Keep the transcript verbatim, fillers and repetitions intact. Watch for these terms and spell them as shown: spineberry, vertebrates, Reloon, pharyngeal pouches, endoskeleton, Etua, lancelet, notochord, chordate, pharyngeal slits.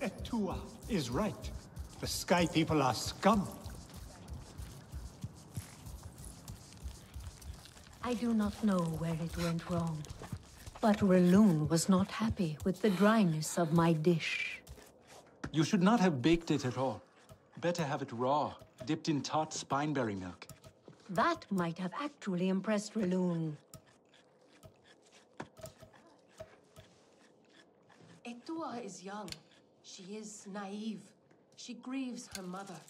Etua is right. The Sky People are scum. I do not know where it went wrong, but Reloon was not happy with the dryness of my dish. You should not have baked it at all. Better have it raw, dipped in tart spineberry milk. That might have actually impressed Reloon. Etua is young. She is naive. She grieves her mother.